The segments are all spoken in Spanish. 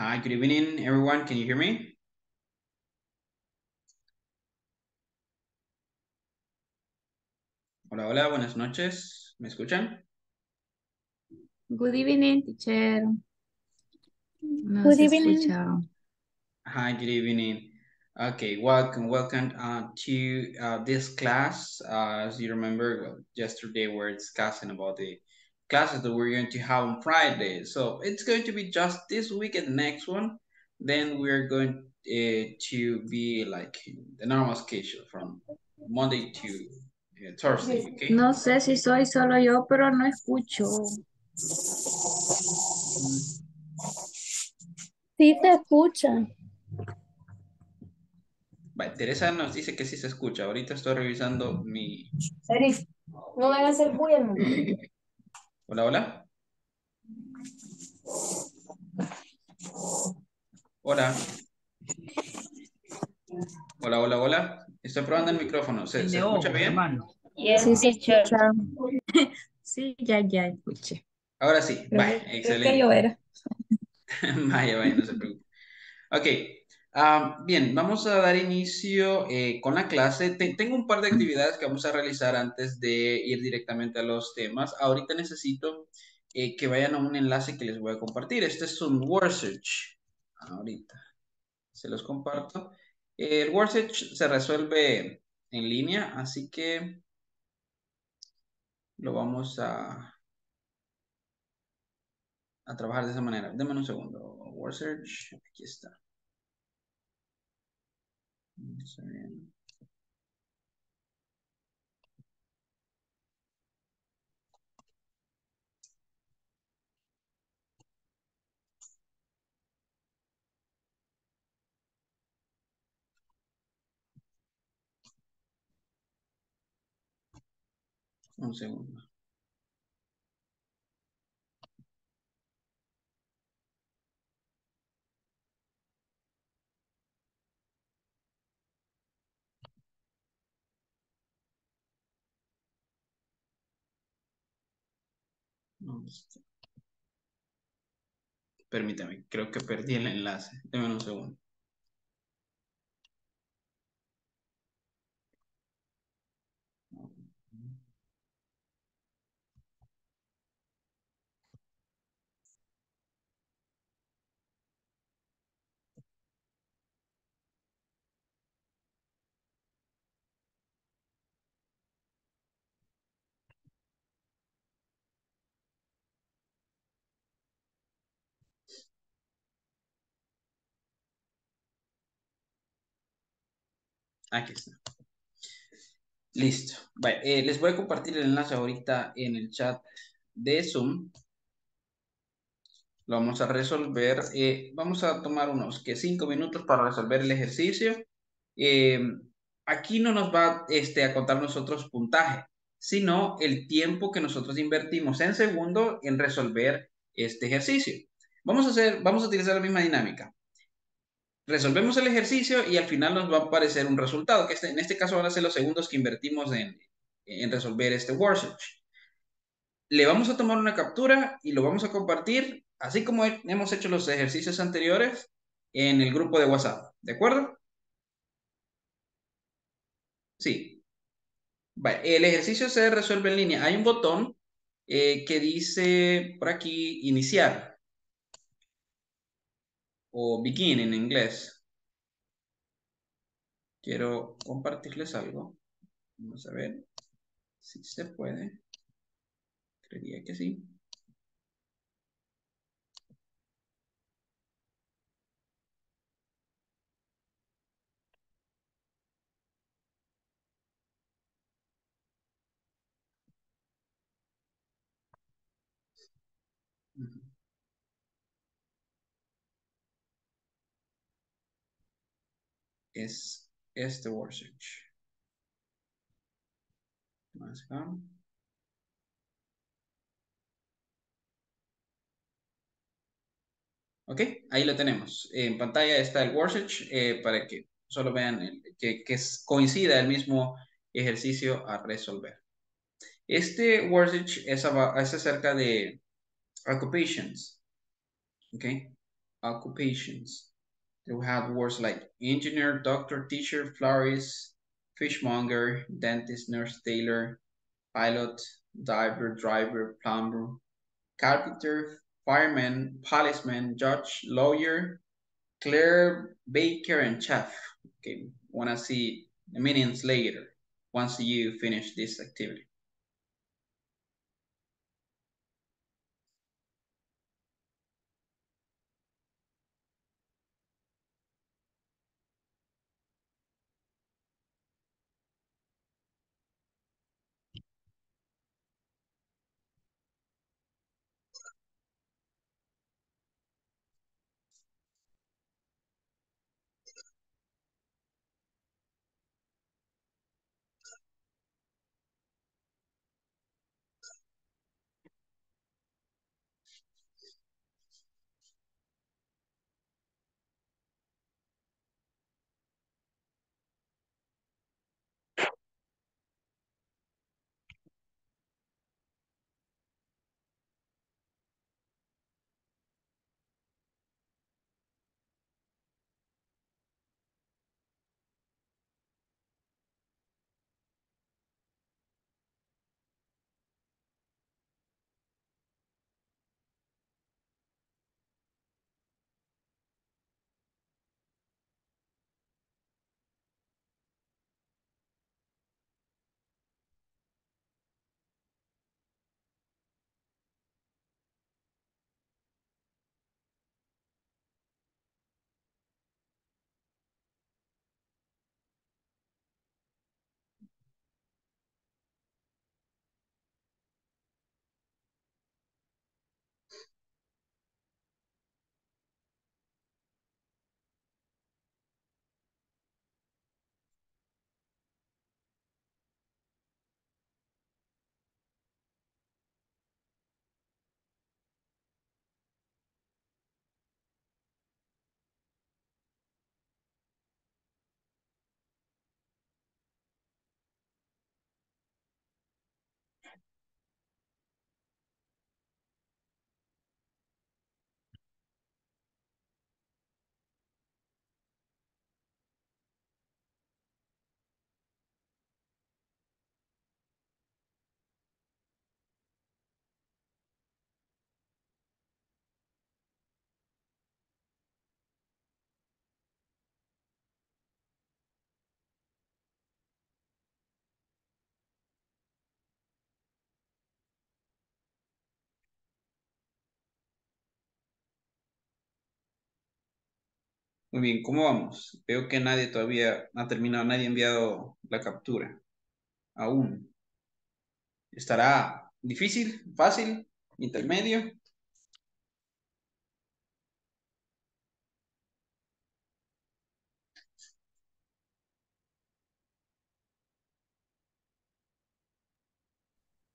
Hi, good evening, everyone. Can you hear me? Hola, hola, buenas noches. ¿Me escuchan? Good evening, teacher. No good evening. Escucha. Hi, good evening. Okay, welcome to this class. As you remember, well, yesterday we were discussing about the classes that we're going to have on Friday. So it's going to be just this week and the next one. Then we're going to be like the normal schedule from Monday to Thursday, okay? No sé si soy solo yo, pero no escucho. Sí se escucha. Vale, Teresa nos dice que sí se escucha. Ahorita estoy revisando mi... Serif, no me hagas el bulla. Hola, hola. Hola. Hola, hola, hola. Estoy probando el micrófono. ¿Se escucha bien? Sí, se escucha. Sí, ya escuché. Ahora sí. Vaya, excelente. Que yo era. Vaya, no se preocupe. Ok. Bien, vamos a dar inicio con la clase. Tengo un par de actividades que vamos a realizar antes de ir directamente a los temas. Ahorita necesito que vayan a un enlace que les voy a compartir. Este es un Wordsearch. Ahorita se los comparto. El Wordsearch se resuelve en línea, así que lo vamos a trabajar de esa manera. Denme un segundo. Wordsearch, aquí está. Un segundo. Permítame, creo que perdí el enlace. Deme un segundo. Aquí está. Listo. Vale, les voy a compartir el enlace ahorita en el chat de Zoom. Lo vamos a resolver. Vamos a tomar unos 5 minutos para resolver el ejercicio. Aquí no nos va a contar nosotros puntaje, sino el tiempo que nosotros invertimos en segundo en resolver este ejercicio. Vamos a utilizar la misma dinámica. Resolvemos el ejercicio y al final nos va a aparecer un resultado, que en este caso van a ser los segundos que invertimos en resolver este Wordsearch. Le vamos a tomar una captura y lo vamos a compartir, así como hemos hecho los ejercicios anteriores, en el grupo de WhatsApp. ¿De acuerdo? Sí. Vale, el ejercicio se resuelve en línea. Hay un botón que dice por aquí, iniciar. O begin en inglés. Quiero compartirles algo. Vamos a ver si se puede. Creería que sí. Es este Wordsearch. Más acá. Ok, ahí lo tenemos. En pantalla está el Wordsearch para que solo vean que coincida el mismo ejercicio a resolver. Este Wordsearch es acerca de occupations. Ok, occupations. They will have words like engineer, doctor, teacher, florist, fishmonger, dentist, nurse, tailor, pilot, diver, driver, plumber, carpenter, fireman, policeman, judge, lawyer, clerk, baker, and chef. Okay, wanna see the meanings later once you finish this activity. Muy bien, ¿cómo vamos? Veo que nadie todavía ha terminado, nadie ha enviado la captura. Aún. ¿Estará difícil, fácil, intermedio?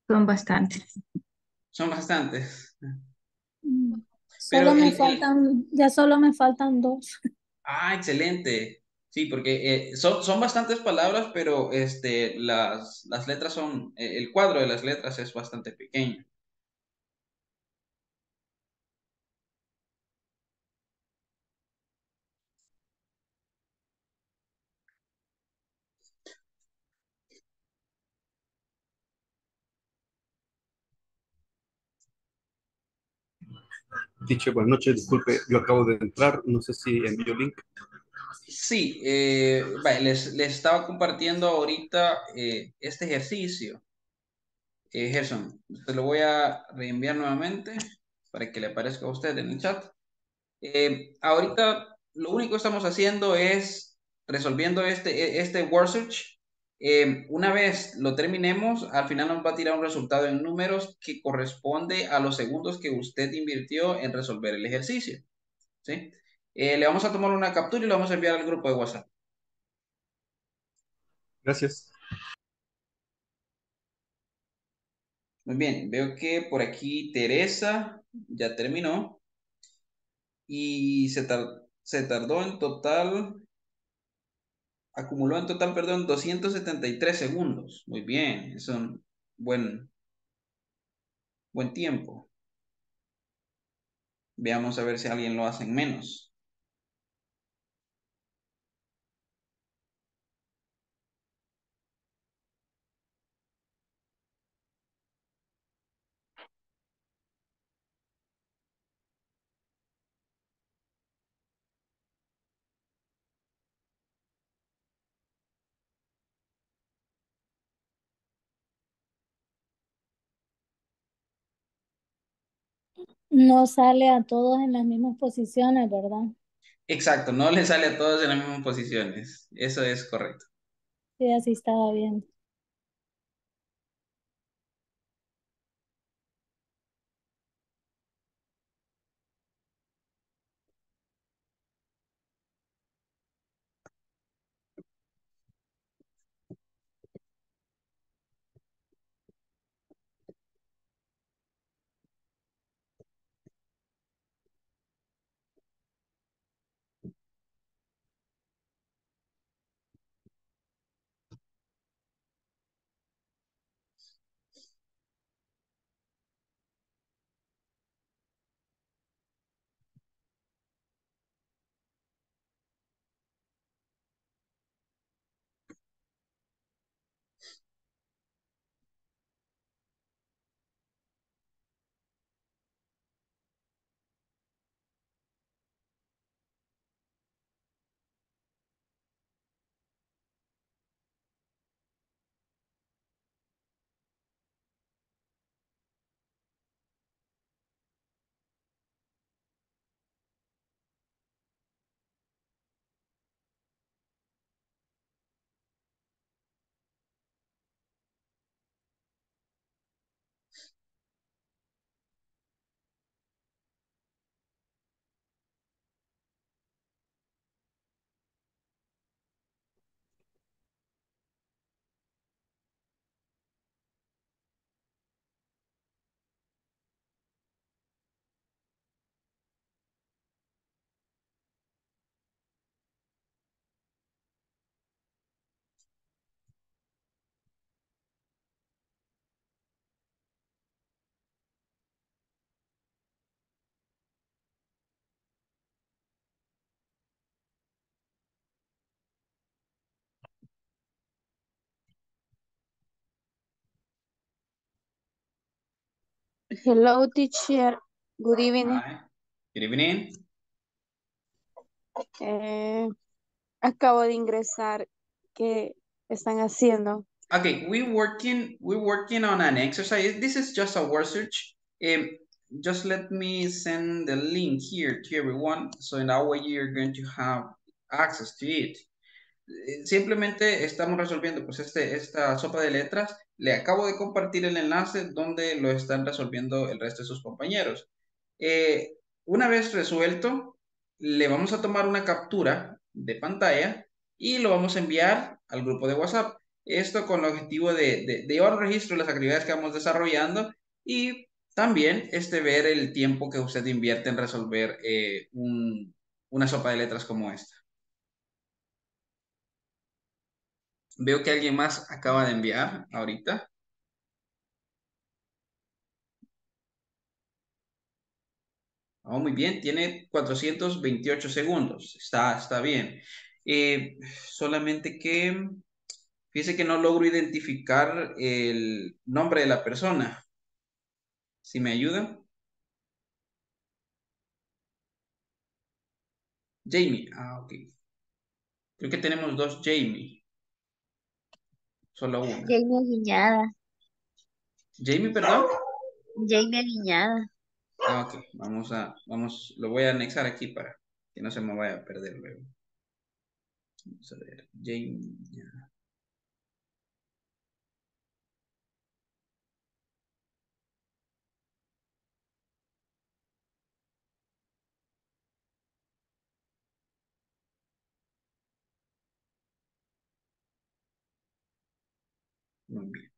Son bastantes. Son bastantes. Pero solo me faltan, ya solo me faltan dos. Ah, excelente. Sí, porque son bastantes palabras, pero las letras son, el cuadro de las letras es bastante pequeño. Teacher, buenas noches, disculpe, yo acabo de entrar, no sé si envió link. Sí, les estaba compartiendo ahorita este ejercicio. Gerson, te lo voy a reenviar nuevamente para que le aparezca a usted en el chat. Ahorita lo único que estamos haciendo es resolviendo este Wordsearch. Una vez lo terminemos, al final nos va a tirar un resultado en números que corresponde a los segundos que usted invirtió en resolver el ejercicio. ¿Sí? Le vamos a tomar una captura y lo vamos a enviar al grupo de WhatsApp. Gracias. Muy bien, veo que por aquí Teresa ya terminó. Y se tardó en total... Acumuló en total, perdón, 273 segundos. Muy bien, es un buen tiempo. Veamos a ver si alguien lo hace en menos. No sale a todos en las mismas posiciones, ¿verdad? Exacto, no le sale a todos en las mismas posiciones. Eso es correcto. Sí, así estaba bien. Hello, teacher. Good evening. Hi. Good evening. Acabo de ingresar. ¿Qué están haciendo? Okay, we're working on an exercise. This is just a word search. Just let me send the link here to everyone. So in that way you're going to have access to it. Simplemente estamos resolviendo pues esta sopa de letras. Le acabo de compartir el enlace donde lo están resolviendo el resto de sus compañeros. Una vez resuelto, le vamos a tomar una captura de pantalla y lo vamos a enviar al grupo de WhatsApp. Esto con el objetivo de llevar un registro de las actividades que vamos desarrollando y también ver el tiempo que usted invierte en resolver una sopa de letras como esta. Veo que alguien más acaba de enviar ahorita. Oh, muy bien, tiene 428 segundos. Está bien. Solamente que, fíjese que no logro identificar el nombre de la persona. ¿Sí me ayuda? Jamie, ok. Creo que tenemos dos Jamie. Solo una. Jamie Aguiñada. Jamie, perdón. Jamie Aguiñada. Ah, ok. Vamos, lo voy a anexar aquí para que no se me vaya a perder luego. Vamos a ver. Jamie Aguiñada. Muy bien.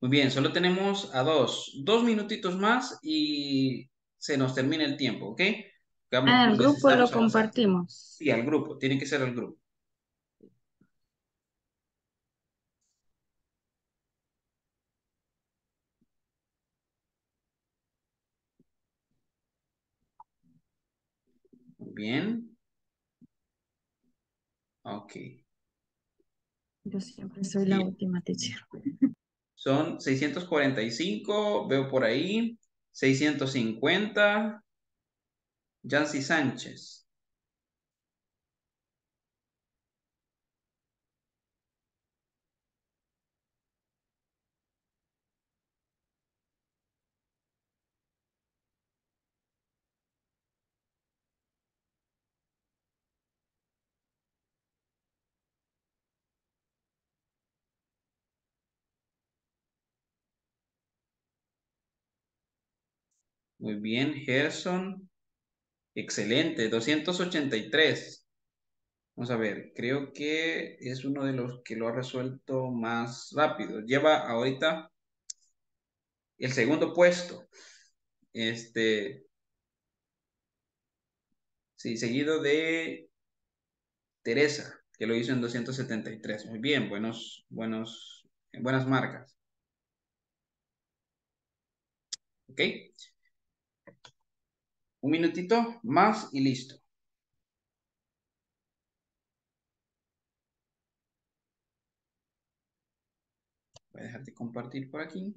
Muy bien, solo tenemos a dos minutitos más y se nos termina el tiempo, ¿ok? Al grupo lo compartimos. Sí, al grupo, tiene que ser al grupo. Bien. Ok. Yo siempre soy la última, teacher. Son 645, veo por ahí, 650. Yancy Sánchez. Muy bien, Gerson. Excelente, 283. Vamos a ver, creo que es uno de los que lo ha resuelto más rápido. Lleva ahorita el segundo puesto. Sí, seguido de Teresa, que lo hizo en 273. Muy bien, buenas marcas. Ok. Un minutito más y listo. Voy a dejar de compartir por aquí.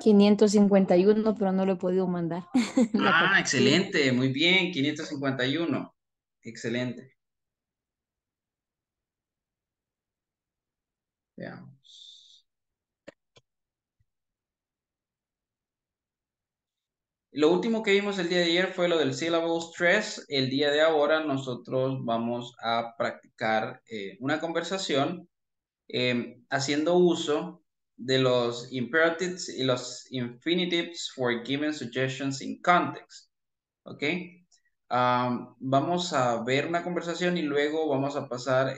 $551, pero no lo he podido mandar. Excelente, muy bien, 551. Excelente. Veamos. Lo último que vimos el día de ayer fue lo del syllable stress. El día de ahora nosotros vamos a practicar una conversación haciendo uso de los imperatives y los infinitives for given suggestions in context. ¿Ok? Vamos a ver una conversación y luego vamos a pasar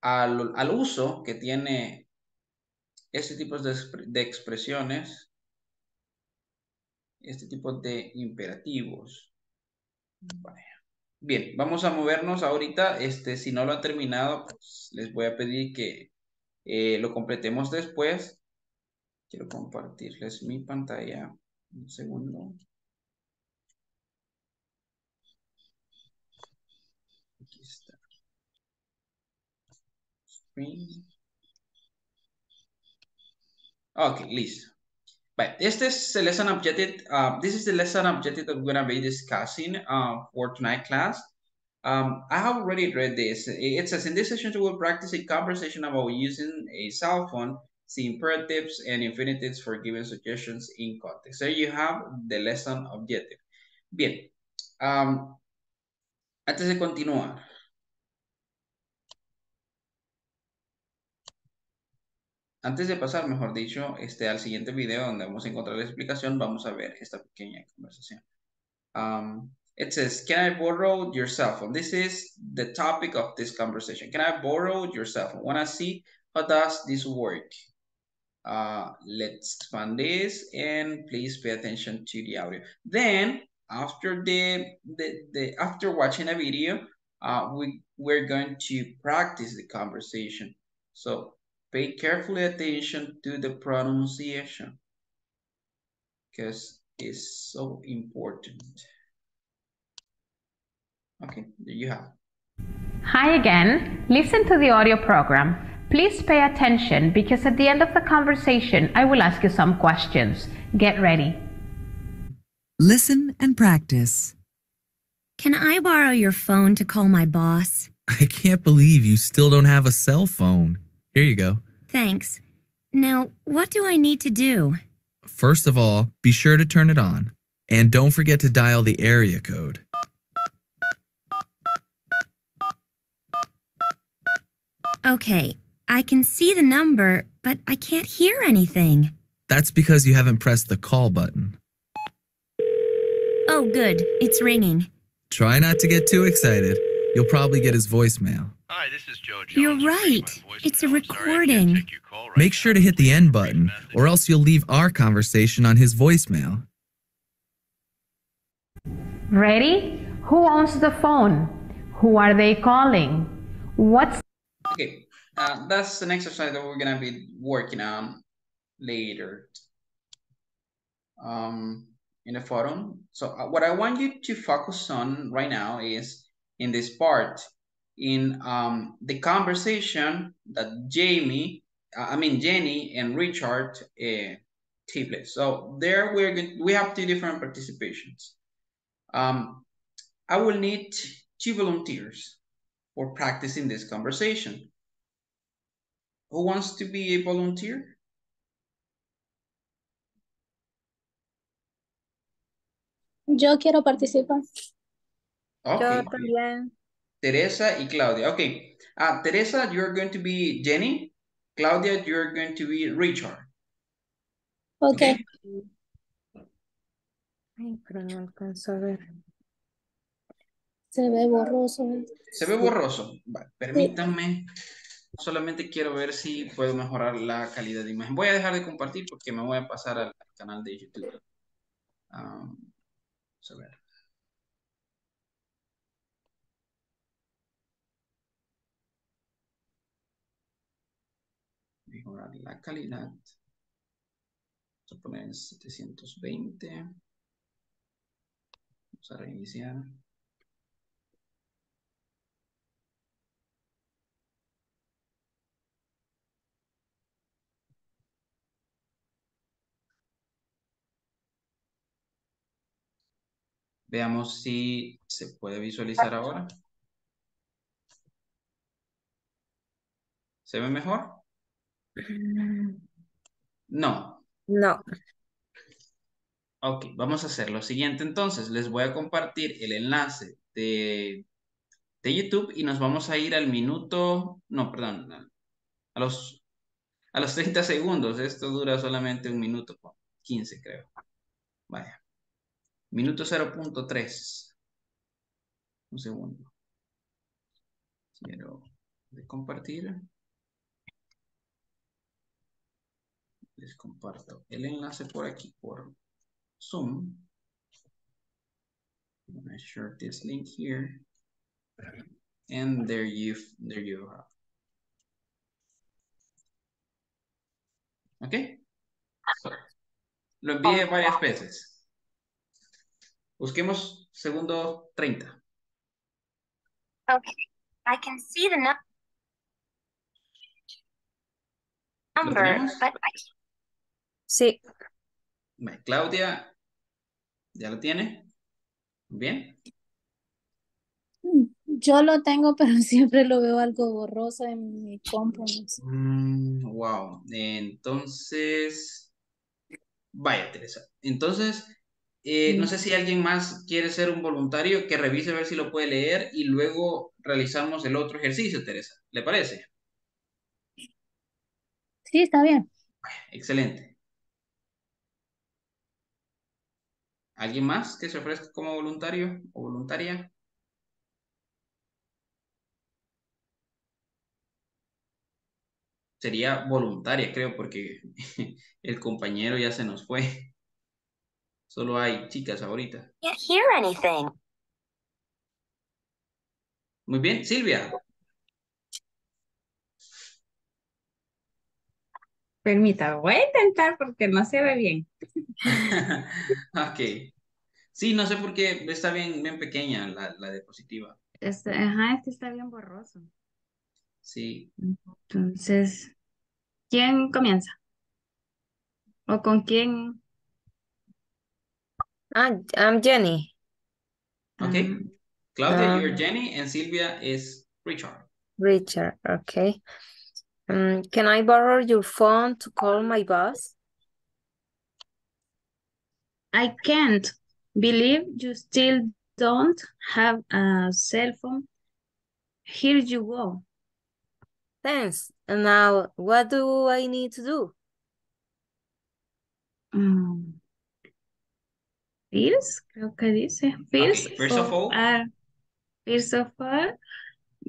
al uso que tiene este tipo de expresiones, este tipo de imperativos. Vale. Bien, vamos a movernos ahorita. Si no lo han terminado, pues les voy a pedir que lo completemos después. Quiero compartirles mi pantalla. Un segundo. Aquí está. Ok, listo. But this is the lesson objective. This is the lesson objective that we're going to be discussing for tonight's class. I have already read this. It says, in this session, we will practice a conversation about using a cell phone, the imperatives and infinitives for given suggestions in context. There you have the lesson objective. Bien. Antes de continuar. Antes de pasar, mejor dicho, al siguiente video donde vamos a encontrar la explicación, vamos a ver esta pequeña conversación. It says, can I borrow your cell phone? This is the topic of this conversation. Can I borrow your cell phone? Wanna see how does this work? Let's expand this and please pay attention to the audio. Then after after watching a video, we're going to practice the conversation. So pay carefully attention to the pronunciation because it's so important. Okay, there you have. Hi again. Listen to the audio program. Please pay attention because at the end of the conversation, I will ask you some questions. Get ready. Listen and practice. Can I borrow your phone to call my boss? I can't believe you still don't have a cell phone. Here you go. Thanks. Now, what do I need to do? First of all, be sure to turn it on. And don't forget to dial the area code. Okay, I can see the number, but I can't hear anything. That's because you haven't pressed the call button. Oh, good. It's ringing. Try not to get too excited. You'll probably get his voicemail. Hi, this is Joe Jones. You're right. It's a recording. Sorry, right. Make sure to hit the end button, or else you'll leave our conversation on his voicemail. Ready? Who owns the phone? Who are they calling? What's... Okay, that's an exercise that we're going to be working on later in the forum. So what I want you to focus on right now is in this part, in the conversation that Jenny and Richard Tiplett. So there we have 2 different participations. I will need 2 volunteers for practicing this conversation. Who wants to be a volunteer? Yo quiero participar. Okay. Yo también. Teresa y Claudia. Okay. Teresa, you're going to be Jenny. Claudia, you're going to be Richard. Okay. Ay, pero no alcanzo a ver. Se ve borroso. Se ve borroso. Vale, permítanme. Sí. Solamente quiero ver si puedo mejorar la calidad de imagen. Voy a dejar de compartir porque me voy a pasar al canal de YouTube. Vamos a ver. Mejorar la calidad. Vamos a poner en 720. Vamos a reiniciar. Veamos si se puede visualizar ahora. ¿Se ve mejor? No. No. Ok, vamos a hacer lo siguiente entonces. Les voy a compartir el enlace de YouTube y nos vamos a ir al minuto... No, perdón. A los 30 segundos. Esto dura solamente 1 minuto. 15 creo. Vaya. Minuto 0.3. Un segundo. Quiero compartir. Les comparto el enlace por aquí, por Zoom. I'm gonna share this link here. And there you are. Okay. So, lo envié varias veces. Busquemos segundo 30. Okay. I can see the number, but I can't. Sí. Claudia, ¿ya lo tiene? ¿Bien? Yo lo tengo, pero siempre lo veo algo borroso en mi compromiso. Wow. Entonces, vaya, Teresa. Entonces, no sé si alguien más quiere ser un voluntario que revise a ver si lo puede leer y luego realizamos el otro ejercicio, Teresa. ¿Le parece? Sí, está bien. Excelente. ¿Alguien más que se ofrezca como voluntario o voluntaria? Sería voluntaria, creo, porque el compañero ya se nos fue. Solo hay chicas ahorita. Can't hear anything. Muy bien, Silvia. Permítame, voy a intentar porque no se ve bien. Ok. Sí, no sé por qué está bien pequeña la diapositiva. Este está bien borroso. Sí. Entonces, ¿quién comienza? ¿O con quién? I'm Jenny. Ok. Claudia, you're Jenny, and Silvia is Richard. Richard, ok. Can I borrow your phone to call my boss? I can't believe you still don't have a cell phone. Here you go. Thanks. And now, what do I need to do? First, creo que dice. First, okay. First of all,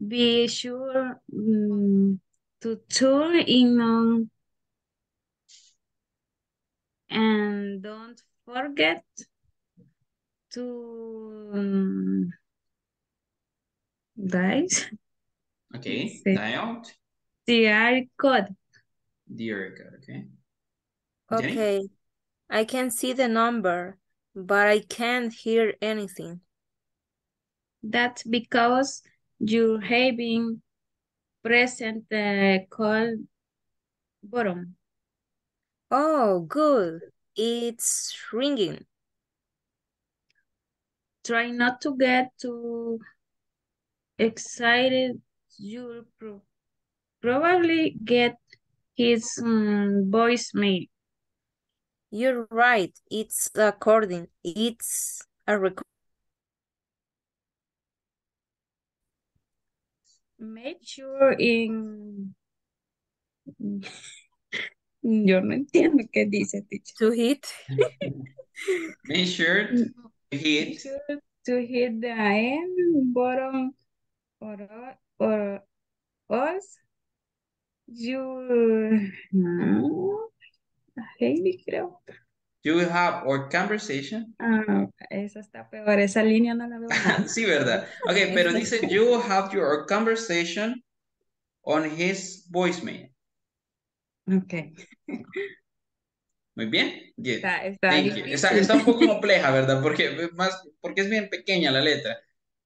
be sure to turn in on and don't forget to dial the code. Okay. Jenny? I can see the number, but I can't hear anything. That's because you haven't pressed the call button. Oh, good. It's ringing. Try not to get too excited. You'll probably get his voicemail. You're right. It's recording. It's a record. Make sure in... Yo no entiendo qué dice, teacher. To hit. Make sure to hit. Make sure to hit the end button or else you... No. You will have our conversation. Esa está peor, esa línea no la veo. Sí, verdad. Okay, pero dice you will have your conversation on his voicemail. Okay. Muy bien. Good. Está un poco compleja, ¿verdad? Porque es bien pequeña la letra.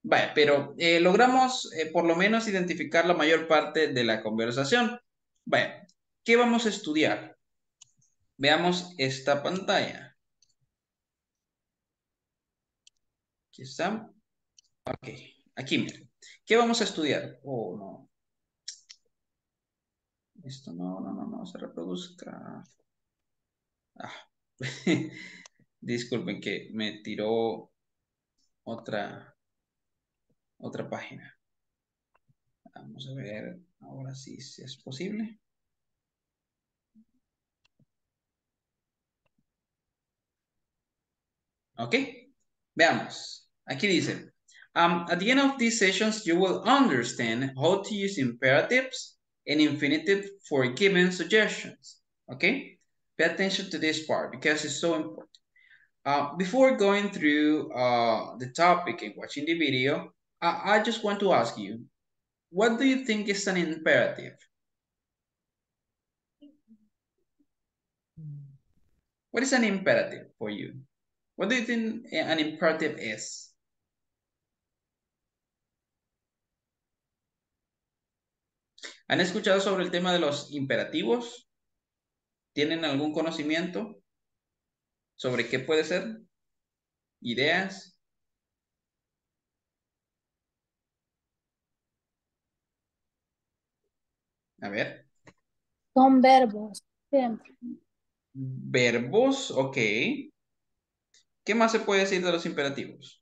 Vale, pero logramos por lo menos identificar la mayor parte de la conversación. Vale, ¿qué vamos a estudiar? Veamos esta pantalla. Aquí está. Ok, aquí miren. ¿Qué vamos a estudiar? Oh, no. Esto no se reproduzca. Ah. Disculpen que me tiró otra página. Vamos a ver ahora si es posible. Ok, veamos. Aquí dice, at the end of these sessions, you will understand how to use imperatives and infinitive for given suggestions. Okay, pay attention to this part because it's so important. Before going through the topic and watching the video, I just want to ask you, what do you think is an imperative? What is an imperative for you? What do you think an imperative is? ¿Han escuchado sobre el tema de los imperativos? ¿Tienen algún conocimiento sobre qué puede ser? ¿Ideas? A ver. Son verbos, siempre. Verbos, ok. ¿Qué más se puede decir de los imperativos?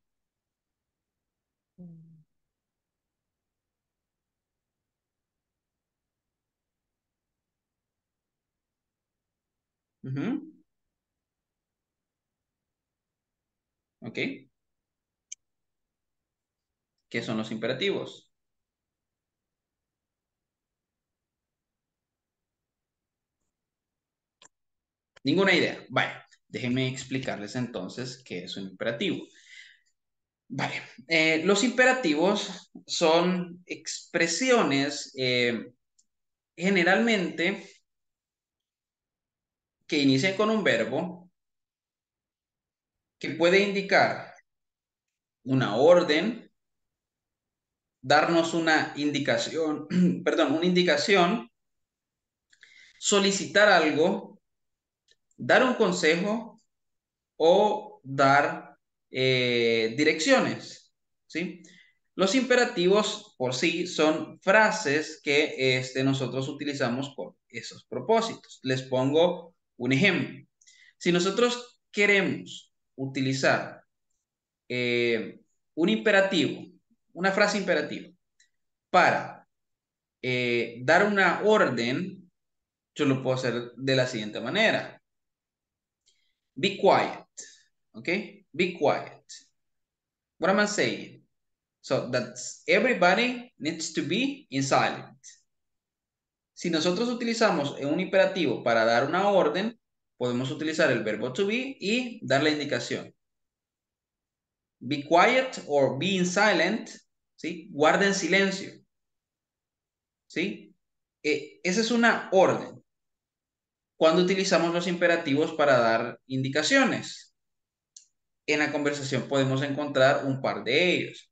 Ok. ¿Qué son los imperativos? Ninguna idea. Vaya. Déjenme explicarles entonces qué es un imperativo. Vale, los imperativos son expresiones generalmente que inician con un verbo que puede indicar una orden, darnos una indicación, perdón, una indicación, solicitar algo, dar un consejo o dar direcciones, ¿sí? Los imperativos por sí son frases que nosotros utilizamos con esos propósitos. Les pongo un ejemplo. Si nosotros queremos utilizar un imperativo, una frase imperativa, para dar una orden, yo lo puedo hacer de la siguiente manera. Be quiet. Okay? Be quiet. What am I saying? So that's everybody needs to be in silent. Si nosotros utilizamos un imperativo para dar una orden, podemos utilizar el verbo to be y dar la indicación. Be quiet or be in silent. ¿Sí? Guarden silencio. ¿Sí? Esa es una orden. Cuando utilizamos los imperativos para dar indicaciones, en la conversación podemos encontrar un par de ellos.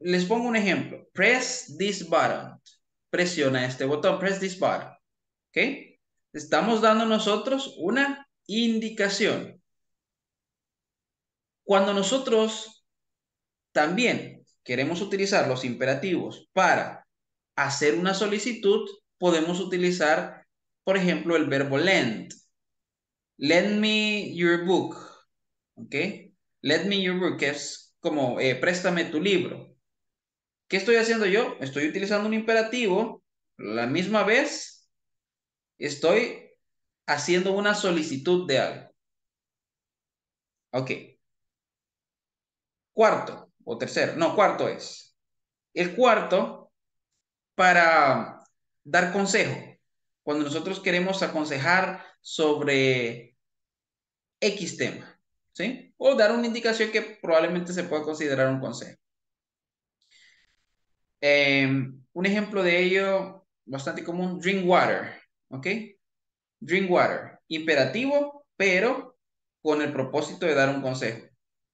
Les pongo un ejemplo. Press this button. Presiona este botón. Press this button. ¿Ok? Estamos dando nosotros una indicación. Cuando nosotros también queremos utilizar los imperativos para hacer una solicitud, podemos utilizar, por ejemplo, el verbo lend. Lend me your book. ¿Ok? Lend me your book, que es como préstame tu libro. ¿Qué estoy haciendo yo? Estoy utilizando un imperativo. La misma vez, estoy haciendo una solicitud de algo. Ok. Cuarto o tercero. No, cuarto es. El cuarto para dar consejo. Cuando nosotros queremos aconsejar sobre X tema. ¿Sí? O dar una indicación que probablemente se pueda considerar un consejo. Un ejemplo de ello bastante común, drink water, ¿ok? Drink water, imperativo, pero con el propósito de dar un consejo.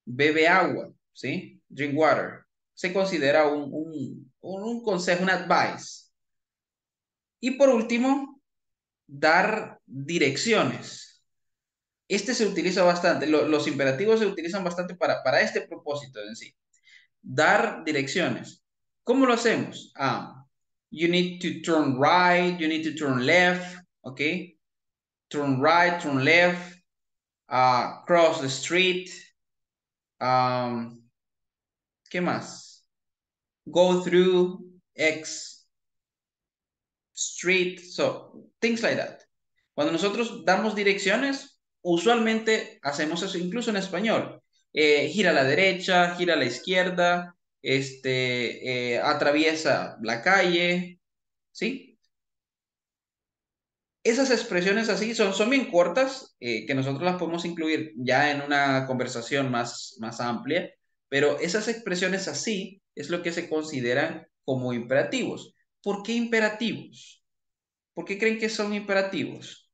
Bebe agua, ¿sí? Drink water. Se considera un consejo, un advice. Y por último, dar direcciones. Este se utiliza bastante, los imperativos se utilizan bastante para este propósito en sí. Dar direcciones. ¿Cómo lo hacemos? You need to turn right, you need to turn left, ¿ok? Turn right, turn left, cross the street, ¿qué más? Go through X street, so things like that. Cuando nosotros damos direcciones, usualmente hacemos eso incluso en español. Gira a la derecha, gira a la izquierda, atraviesa la calle, ¿sí? Esas expresiones así son bien cortas, que nosotros las podemos incluir ya en una conversación más amplia, pero esas expresiones así es lo que se consideran como imperativos. ¿Por qué imperativos? ¿Por qué creen que son imperativos?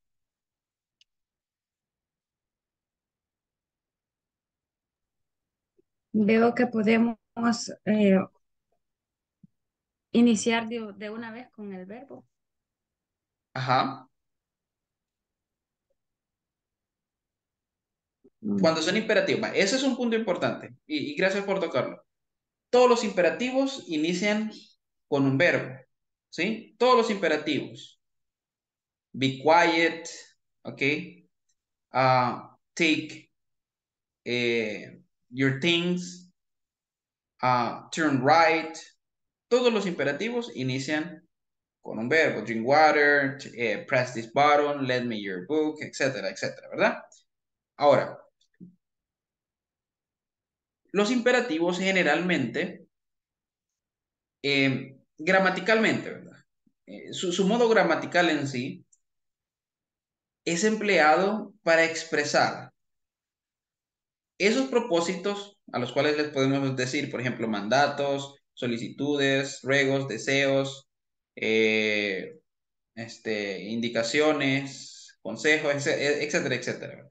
Veo que podemos iniciar de una vez con el verbo. Ajá. Cuando son imperativos. Ese es un punto importante. Y gracias por tocarlo. Todos los imperativos inician con un verbo. ¿Sí? Todos los imperativos. Be quiet. Ok. Take your things. Turn right. Todos los imperativos inician con un verbo. Drink water, press this button, lend me your book, etcétera, etcétera, ¿verdad? Ahora, los imperativos generalmente, gramaticalmente, ¿verdad? Su modo gramatical en sí es empleado para expresar esos propósitos a los cuales les podemos decir, por ejemplo, mandatos, solicitudes, ruegos, deseos, indicaciones, consejos, etcétera, etcétera.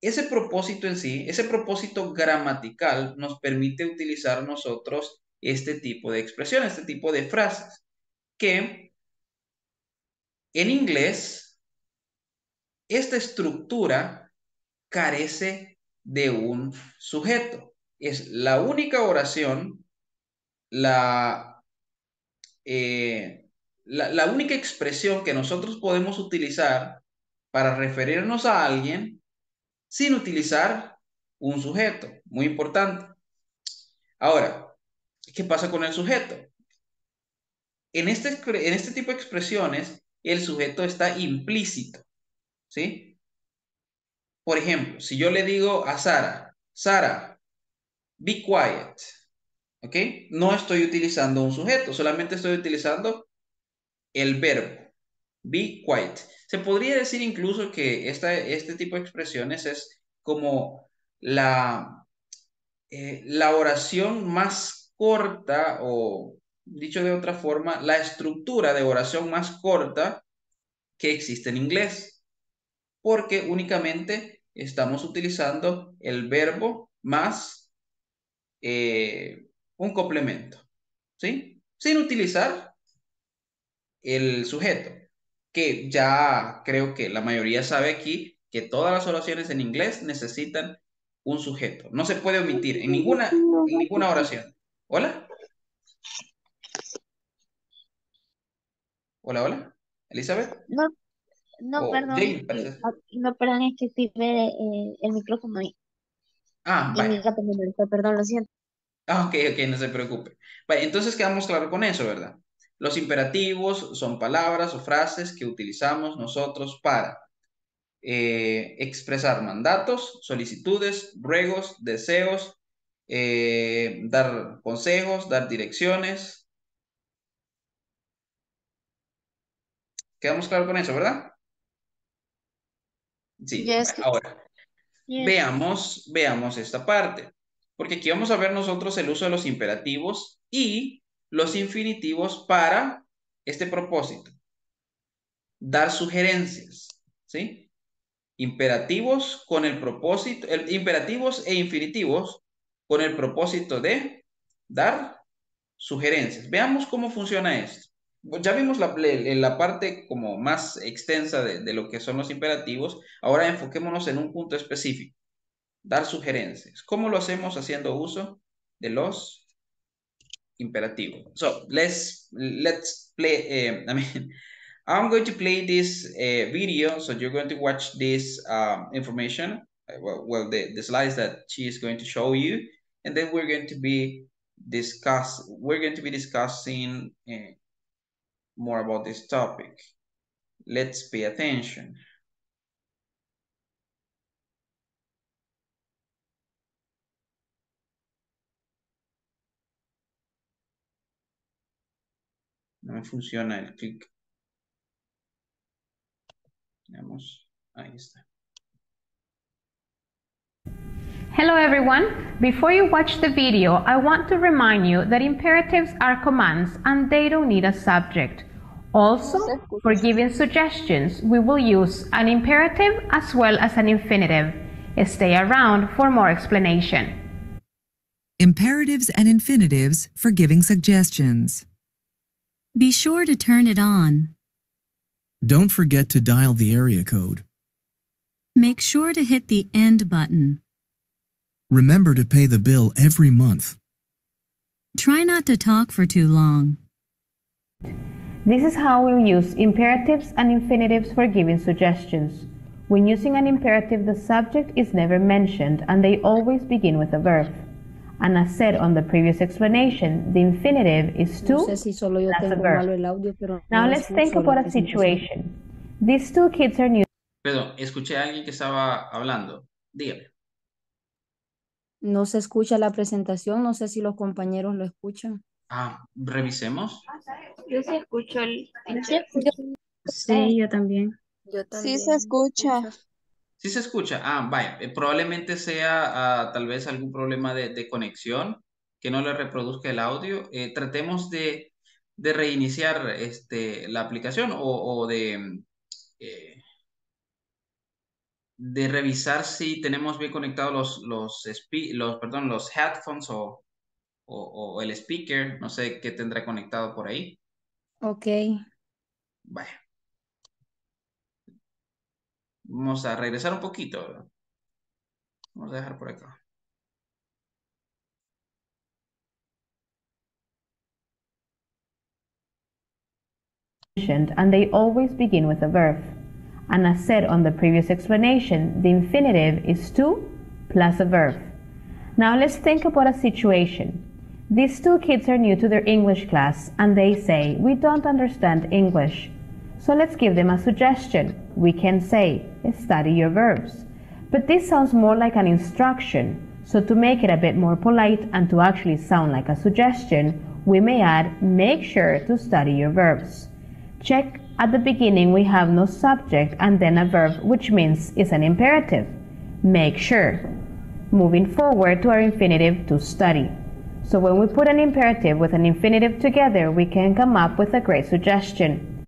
Ese propósito en sí, ese propósito gramatical nos permite utilizar nosotros este tipo de expresiones, este tipo de frases, que en inglés esta estructura carece de un sujeto. Es la única oración, la única expresión que nosotros podemos utilizar para referirnos a alguien sin utilizar un sujeto. Muy importante. Ahora, ¿qué pasa con el sujeto? En este tipo de expresiones, el sujeto está implícito, ¿sí? Por ejemplo, si yo le digo a Sara, Sara, be quiet, ¿ok? No estoy utilizando un sujeto, solamente estoy utilizando el verbo, be quiet. Se podría decir incluso que este tipo de expresiones es como la oración más corta, o dicho de otra forma, la estructura de oración más corta que existe en inglés, porque únicamente estamos utilizando el verbo más un complemento, ¿sí? Sin utilizar el sujeto, que ya creo que la mayoría sabe aquí que todas las oraciones en inglés necesitan un sujeto. No se puede omitir en ninguna oración. ¿Hola? Hola, hola, Elizabeth. No, perdón. Jane, no, perdón, es que activé el micrófono ahí. Ah, vale. Perdón, lo siento. Ah, ok, no se preocupe. Vale, entonces quedamos claros con eso, ¿verdad? Los imperativos son palabras o frases que utilizamos nosotros para expresar mandatos, solicitudes, ruegos, deseos, dar consejos, dar direcciones. Quedamos claros con eso, ¿verdad? Sí, yes. Ahora yes. Veamos esta parte, porque aquí vamos a ver nosotros el uso de los imperativos y los infinitivos para este propósito: dar sugerencias, ¿sí? Imperativos con el propósito, imperativos e infinitivos con el propósito de dar sugerencias. Veamos cómo funciona esto. Ya vimos la parte como más extensa de lo que son los imperativos. Ahora enfoquémonos en un punto específico: dar sugerencias. ¿Cómo lo hacemos haciendo uso de los imperativos? So, let's play, I'm going to play this video, so you're going to watch this information, the slides that she is going to show you, and then we're going to be discussing more about this topic. Let's pay attention. No me funciona el clic. Veamos, ahí está. Hello everyone, before you watch the video, I want to remind you that imperatives are commands and they don't need a subject. Also, for giving suggestions, we will use an imperative as well as an infinitive. Stay around for more explanation. Imperatives and infinitives for giving suggestions. Be sure to turn it on. Don't forget to dial the area code. Make sure to hit the end button. Remember to pay the bill every month. Try not to talk for too long. This is how we'll use imperatives and infinitives for giving suggestions. When using an imperative, the subject is never mentioned and they always begin with a verb. And as said on the previous explanation, the infinitive is to, that's a verb. Now let's think about a situation. These two kids are new. Perdón, escuché a alguien que estaba hablando. Dígame. No se escucha la presentación, no sé si los compañeros lo escuchan. Ah, revisemos. Yo sí escucho Sí, yo también. Sí se escucha. Sí se escucha. Ah, vaya. Probablemente sea tal vez algún problema de conexión, que no le reproduzca el audio. Tratemos de reiniciar la aplicación o de revisar si tenemos bien conectados los headphones o el speaker. No sé qué tendrá conectado por ahí. Ok. Vaya. Vamos a regresar un poquito. Vamos a dejar por acá. And they always begin with a verb. And as said on the previous explanation, the infinitive is to plus a verb. Now let's think about a situation. These two kids are new to their English class and they say, we don't understand English. So let's give them a suggestion. We can say, study your verbs. But this sounds more like an instruction. So to make it a bit more polite and to actually sound like a suggestion, we may add, make sure to study your verbs. Check at the beginning we have no subject and then a verb, which means it's an imperative. Make sure. Moving forward to our infinitive to study. So when we put an imperative with an infinitive together, we can come up with a great suggestion.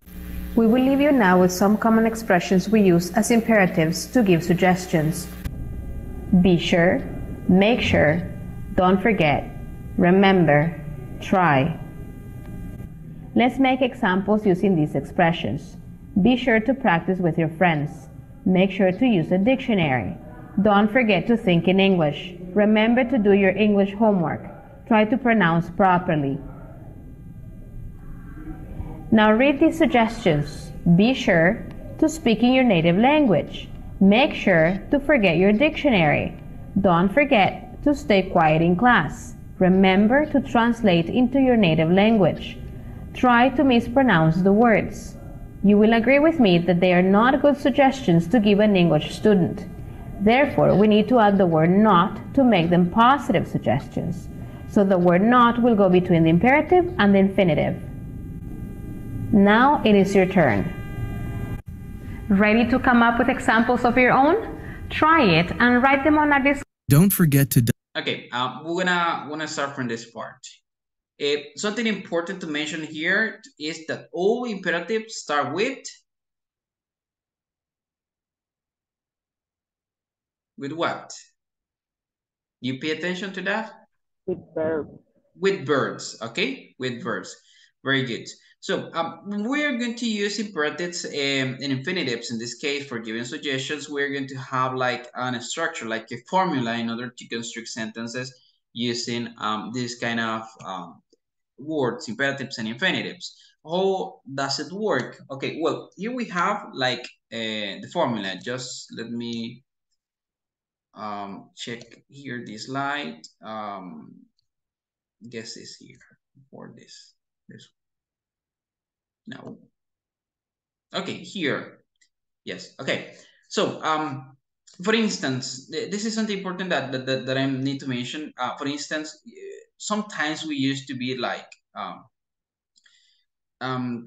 We will leave you now with some common expressions we use as imperatives to give suggestions. Be sure, make sure, don't forget, remember, try. Let's make examples using these expressions. Be sure to practice with your friends. Make sure to use a dictionary. Don't forget to think in English. Remember to do your English homework. Try to pronounce properly. Now read these suggestions. Be sure to speak in your native language. Make sure to forget your dictionary. Don't forget to stay quiet in class. Remember to translate into your native language. Try to mispronounce the words. You will agree with me that they are not good suggestions to give an English student. Therefore, we need to add the word not to make them positive suggestions. So the word not will go between the imperative and the infinitive. Now it is your turn. Ready to come up with examples of your own? Try it and write them on our discussion. Don't forget to... Okay, we're gonna start from this part. Something important to mention here is that all imperatives start with what? You pay attention to that? With verbs, okay? With verbs. Very good. So we're going to use imperatives and infinitives in this case for giving suggestions. We're going to have like a structure, like a formula in order to construct sentences using this kind of words, imperatives and infinitives. How does it work? Okay, well, here we have like the formula. Just let me... check here this slide. Guess is here for this. No. Okay, here. Yes. Okay. So, for instance, this is something important that I need to mention. For instance, sometimes we used to be like,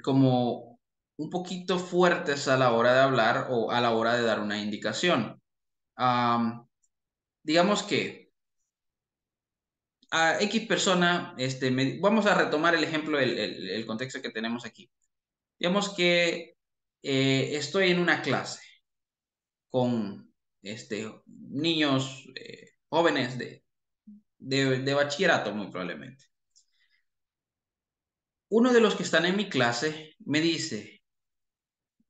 como un poquito fuertes a la hora de hablar o a la hora de dar una indicación. Digamos que a X persona, vamos a retomar el ejemplo, el contexto que tenemos aquí. Digamos que estoy en una clase con niños jóvenes de bachillerato muy probablemente. Uno de los que están en mi clase me dice,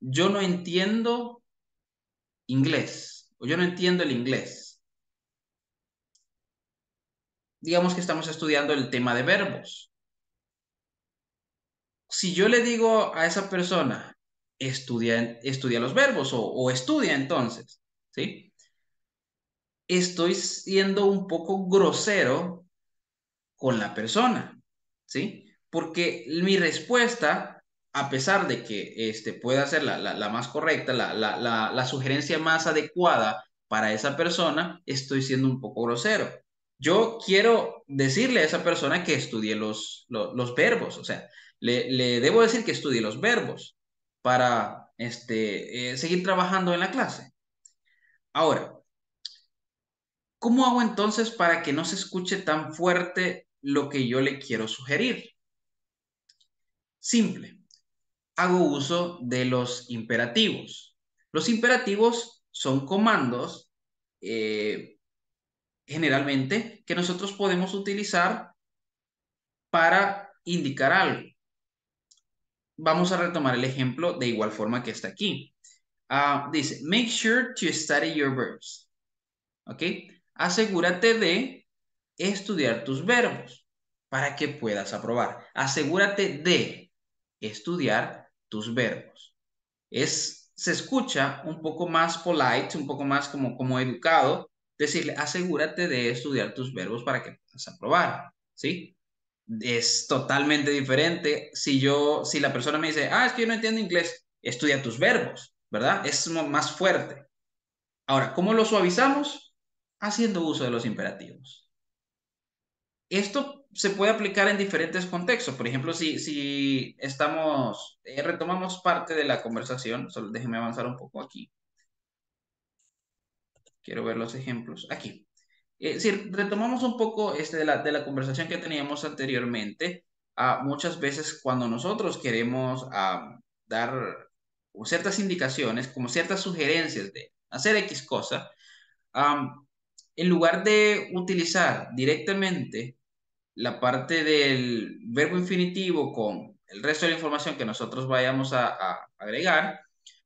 yo no entiendo inglés o yo no entiendo el inglés. Digamos que estamos estudiando el tema de verbos. Si yo le digo a esa persona, estudia los verbos o estudia entonces, ¿sí? Estoy siendo un poco grosero con la persona, ¿sí? Porque mi respuesta, a pesar de que pueda ser la más correcta, la sugerencia más adecuada para esa persona, estoy siendo un poco grosero. Yo quiero decirle a esa persona que estudie los verbos. O sea, le debo decir que estudie los verbos para seguir trabajando en la clase. Ahora, ¿cómo hago entonces para que no se escuche tan fuerte lo que yo le quiero sugerir? Simple. Hago uso de los imperativos. Los imperativos son comandos generalmente que nosotros podemos utilizar para indicar algo. Vamos a retomar el ejemplo de igual forma que está aquí. Dice, make sure to study your verbs. ¿Ok? Asegúrate de estudiar tus verbos para que puedas aprobar. Asegúrate de estudiar tus verbos. Se escucha un poco más polite, un poco más como educado, decirle, asegúrate de estudiar tus verbos para que puedas aprobar, ¿sí? es totalmente diferente. Si la persona me dice, ah, es que yo no entiendo inglés, estudia tus verbos, ¿verdad? Es más fuerte. Ahora, ¿cómo lo suavizamos? Haciendo uso de los imperativos. Esto se puede aplicar en diferentes contextos. Por ejemplo, si estamos, retomamos parte de la conversación, solo déjenme avanzar un poco aquí. Quiero ver los ejemplos aquí. Si retomamos un poco de la conversación que teníamos anteriormente, muchas veces cuando nosotros queremos dar ciertas indicaciones, como ciertas sugerencias de hacer X cosa, en lugar de utilizar directamente la parte del verbo infinitivo con el resto de la información que nosotros vayamos a agregar,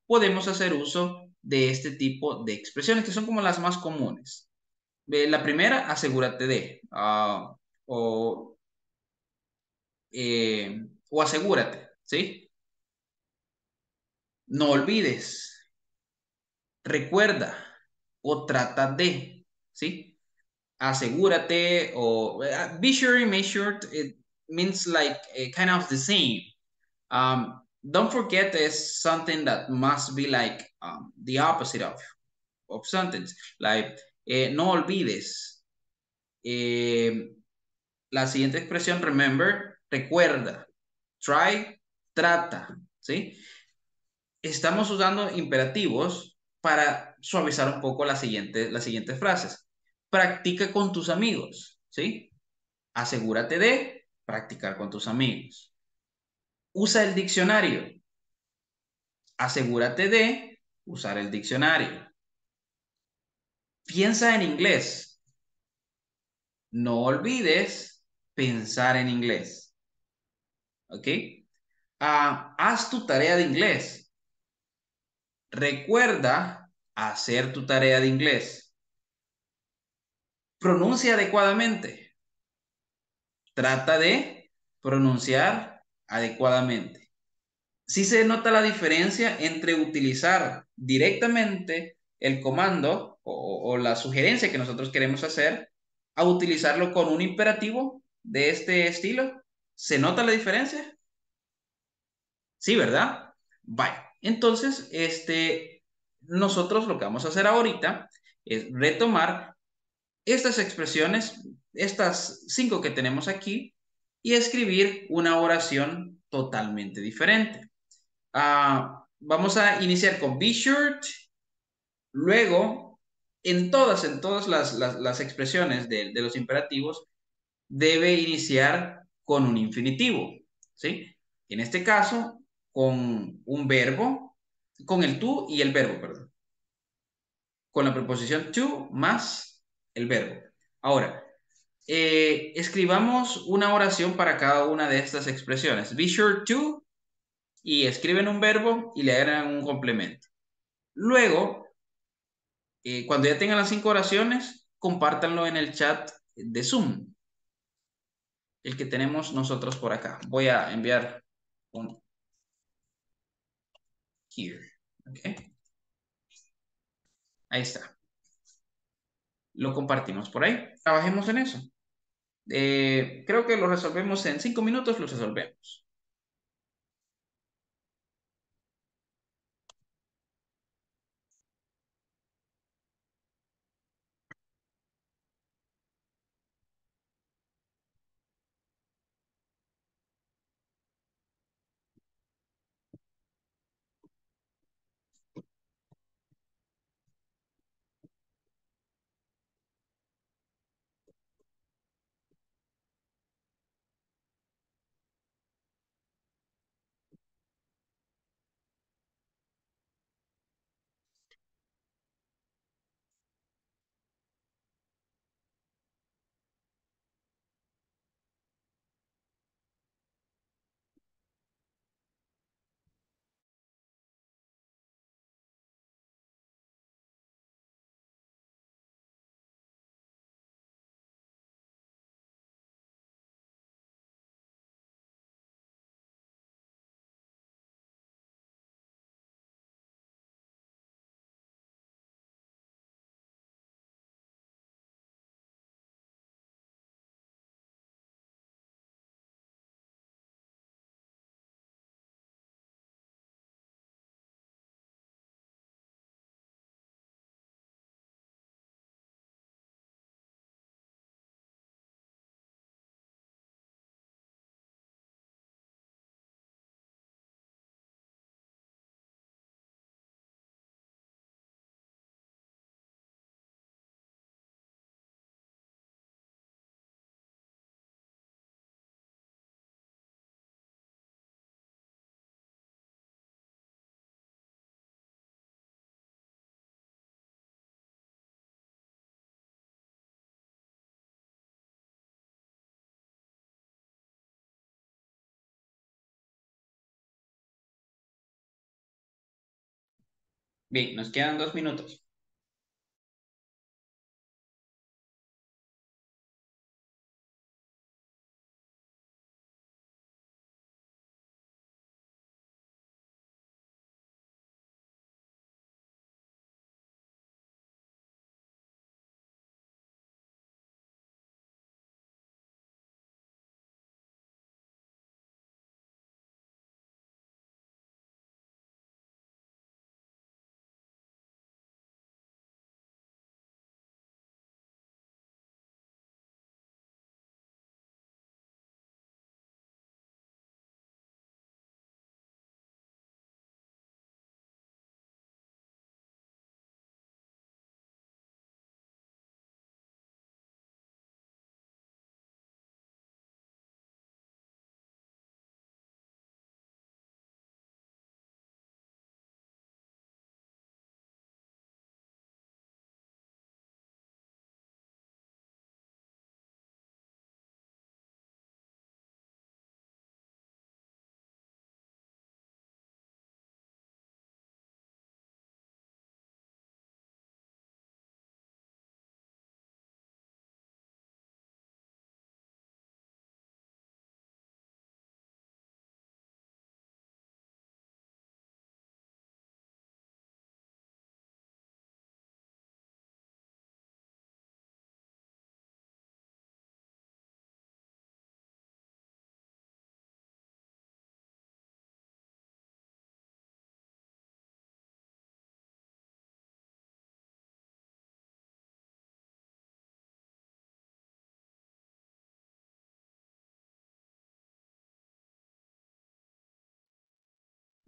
podemos hacer uso de este tipo de expresiones que son como las más comunes. La primera, asegúrate de, o asegúrate, ¿sí? No olvides, recuerda o trata de, ¿sí? Asegúrate o be sure and make sure, it means like kind of the same. Don't forget is something that must be like the opposite of sentence. Like, no olvides. La siguiente expresión, remember, recuerda. Try, trata, ¿sí? Estamos usando imperativos para suavizar un poco las siguientes frases. Practica con tus amigos, ¿sí? Asegúrate de practicar con tus amigos. Usa el diccionario. Asegúrate de usar el diccionario. Piensa en inglés. No olvides pensar en inglés. ¿Ok? Haz tu tarea de inglés. Recuerda hacer tu tarea de inglés. Pronuncia adecuadamente. Trata de pronunciar adecuadamente. Sí se nota la diferencia entre utilizar directamente el comando o la sugerencia que nosotros queremos hacer a utilizarlo con un imperativo de este estilo. ¿Se nota la diferencia? Sí, ¿verdad? Vaya. Entonces, nosotros lo que vamos a hacer ahorita es retomar estas expresiones, estas 5 que tenemos aquí, y escribir una oración totalmente diferente. Vamos a iniciar con be sure, luego en todas las expresiones de los imperativos debe iniciar con un infinitivo, ¿sí? En este caso, con un verbo, con el tú y el verbo, perdón. Con la preposición to más el verbo. Ahora, escribamos una oración para cada una de estas expresiones. Be sure to, y escriben un verbo y le agregan un complemento. Luego, cuando ya tengan las 5 oraciones, compártanlo en el chat de Zoom. El que tenemos nosotros por acá. Voy a enviar un... Here. Okay. Ahí está. Lo compartimos por ahí. Trabajemos en eso. Creo que lo resolvemos en 5 minutos, lo resolvemos. Bien, nos quedan 2 minutos.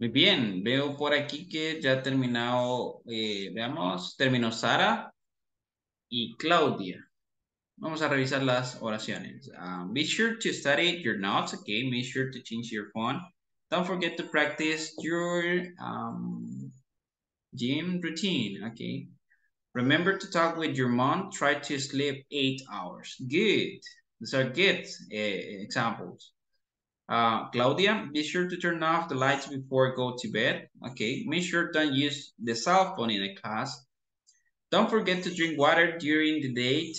Muy bien, veo por aquí que ya ha terminado, veamos, terminó Sara y Claudia. Vamos a revisar las oraciones. Be sure to study your notes, okay? Make sure to change your phone. Don't forget to practice your gym routine, okay? Remember to talk with your mom. Try to sleep 8 hours. Good. These are good examples. Claudia, be sure to turn off the lights before go to bed. Okay, make sure don't use the cell phone in the class. Don't forget to drink water during the day.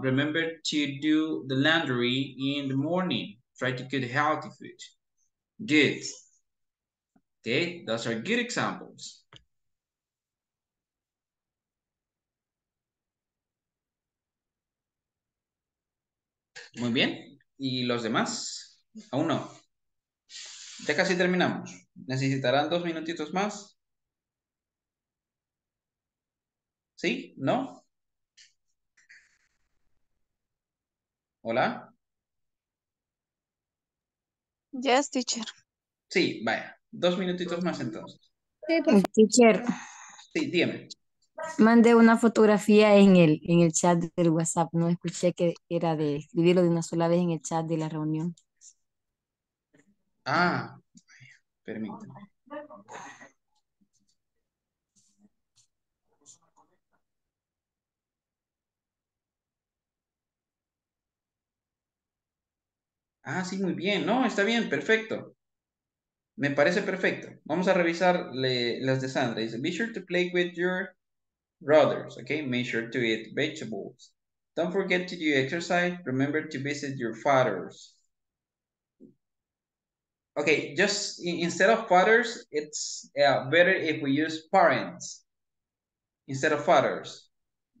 Remember to do the laundry in the morning. Try to cook healthy food. Good. Okay, those are good examples. Muy bien. ¿Y los demás? Aún no. Ya casi terminamos. ¿Necesitarán 2 minutitos más? ¿Sí? ¿No? ¿Hola? Yes, teacher. Sí, vaya. 2 minutitos más entonces. Sí, teacher. Sí, dígame. Mandé una fotografía en el chat del WhatsApp. No escuché que era de escribirlo de una sola vez en el chat de la reunión. Ah, permítame. Ah, sí, muy bien. No, está bien, perfecto. Me parece perfecto. Vamos a revisar las de Sandra. Dice, be sure to play with your brothers, okay? Make sure to eat vegetables. Don't forget to do exercise. Remember to visit your fathers. Okay, just instead of fathers, it's better if we use parents instead of fathers.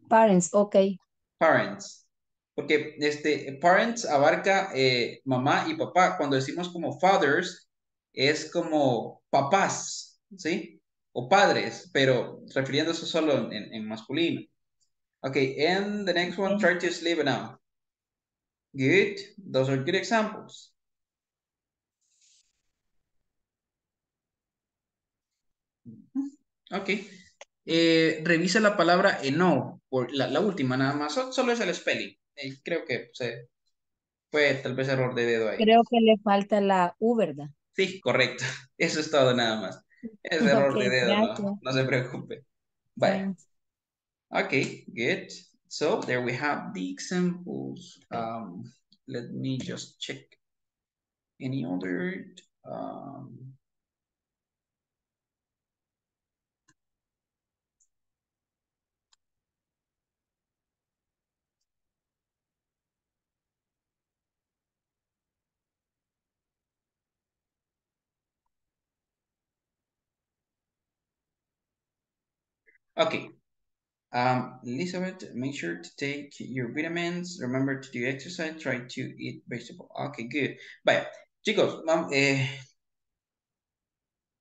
Parents, okay. Parents. Porque parents abarca mamá y papá. Cuando decimos como fathers, es como papás, ¿sí? O padres, pero refiriéndose solo en masculino. Okay, and the next one, try to sleep now. Good. Those are good examples. Ok. Revisa la palabra no, por la última nada más. Solo es el spelling. Creo que fue tal vez error de dedo ahí. Creo que le falta la U, ¿verdad? Sí, correcto. Eso es todo nada más. Es error okay, de dedo, no se preocupe. Bye. Ok, good. So, there we have the examples. Let me just check. Any other... Okay. Elizabeth, make sure to take your vitamins. Remember to do exercise. Try to eat vegetable. Okay, good. Vaya, chicos,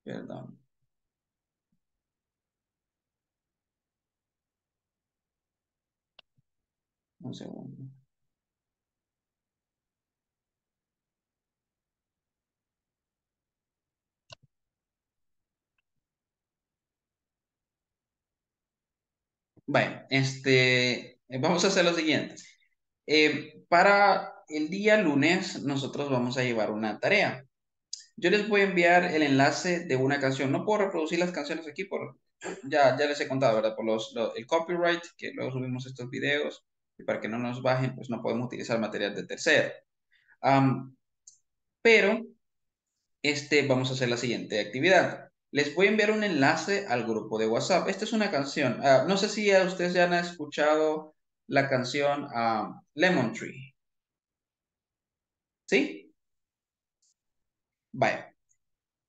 perdón. Un segundo. Bueno, vamos a hacer lo siguiente. Para el día lunes, nosotros vamos a llevar una tarea. Yo les voy a enviar el enlace de una canción. No puedo reproducir las canciones aquí, ya les he contado, ¿verdad? Por el copyright, que luego subimos estos videos. Y para que no nos bajen, pues no podemos utilizar material de tercero. Pero, vamos a hacer la siguiente actividad. Les voy a enviar un enlace al grupo de WhatsApp. Esta es una canción. No sé si ustedes ya han escuchado la canción Lemon Tree. ¿Sí? Vaya.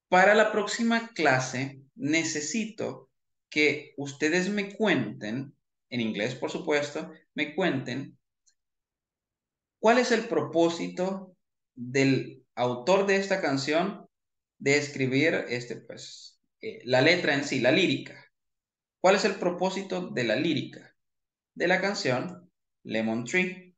Para la próxima clase necesito que ustedes me cuenten, en inglés por supuesto, me cuenten cuál es el propósito del autor de esta canción de escribir pues... la letra en sí, la lírica. ¿Cuál es el propósito de la lírica de la canción Lemon Tree?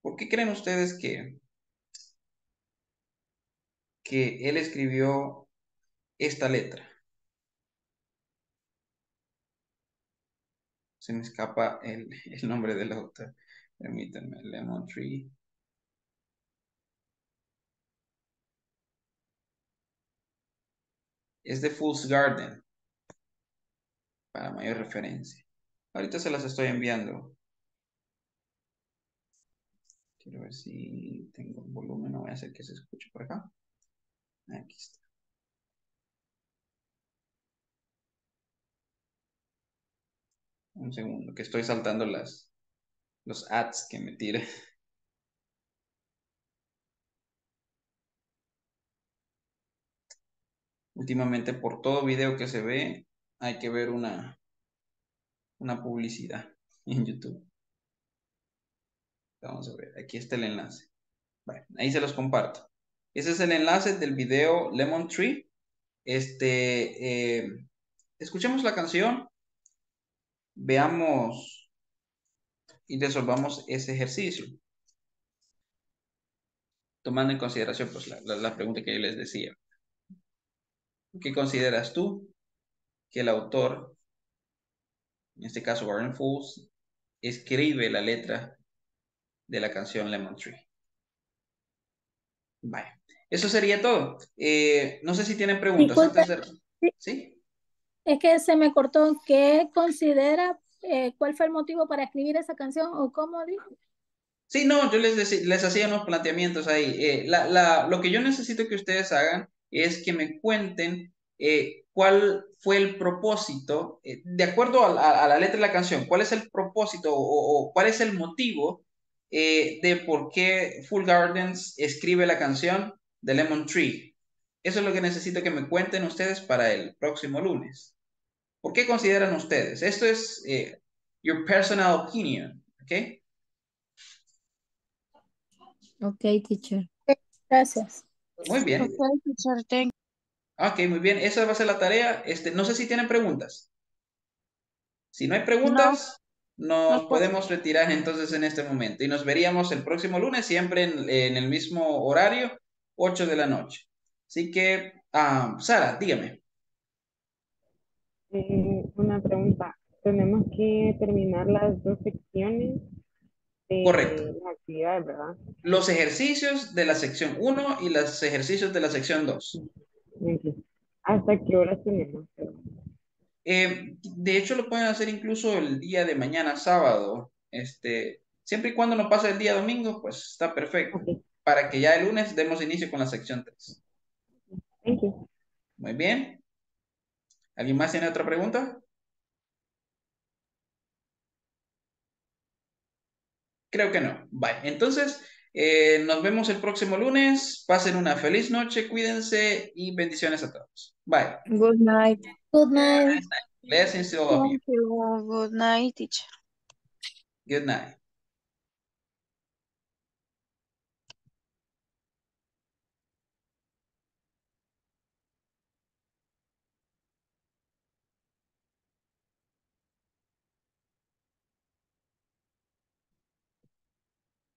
¿Por qué creen ustedes que él escribió esta letra? Se me escapa el nombre del autor. Permítanme, Lemon Tree. Es de Fool's Garden, para mayor referencia. Ahorita se las estoy enviando. Quiero ver si tengo el volumen, no voy a hacer que se escuche por acá. Aquí está. Un segundo, que estoy saltando los ads que me tire. Últimamente por todo video que se ve hay que ver una publicidad en YouTube. Vamos a ver, aquí está el enlace. Bueno, ahí se los comparto. Ese es el enlace del video Lemon Tree. Escuchemos la canción, veamos y resolvamos ese ejercicio. Tomando en consideración pues, la pregunta que yo les decía. ¿Qué consideras tú que el autor, en este caso Warren Fools, escribe la letra de la canción Lemon Tree? Vale, eso sería todo. No sé si tienen preguntas. Disculpe, antes de... ¿Sí? Es que se me cortó. ¿Qué considera? ¿Cuál fue el motivo para escribir esa canción? ¿O cómo dijo? Sí, no, yo les hacía unos planteamientos ahí. Lo que yo necesito que ustedes hagan es que me cuenten cuál fue el propósito, de acuerdo a la letra de la canción, cuál es el propósito o cuál es el motivo de por qué Fool's Garden escribe la canción de Lemon Tree. Eso es lo que necesito que me cuenten ustedes para el próximo lunes. ¿Por qué consideran ustedes? Esto es your personal opinion, ¿ok? Ok, teacher. Gracias. Muy bien. Ok, muy bien. Esa va a ser la tarea. No sé si tienen preguntas. Si no hay preguntas, nos podemos retirar entonces en este momento. Y nos veríamos el próximo lunes, siempre en el mismo horario, 8 de la noche. Así que, Sara, dígame. Una pregunta. Tenemos que terminar las dos secciones. Correcto. ¿Verdad? Los ejercicios de la sección 1 y los ejercicios de la sección 2. ¿Hasta qué hora tenemos? De hecho, lo pueden hacer incluso el día de mañana, sábado. Siempre y cuando no pase el día domingo, pues está perfecto. Okay. Para que ya el lunes demos inicio con la sección 3. Thank you. Muy bien. ¿Alguien más tiene otra pregunta? Creo que no. Vale, entonces Nos vemos el próximo lunes. Pasen una feliz noche, cuídense y bendiciones a todos. Bye. Good night. Good night. Blessings to all of you. Good night, teacher. Good night.